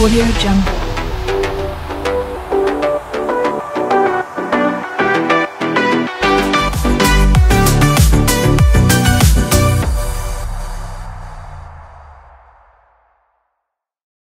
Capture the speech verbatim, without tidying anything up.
AudioJungle.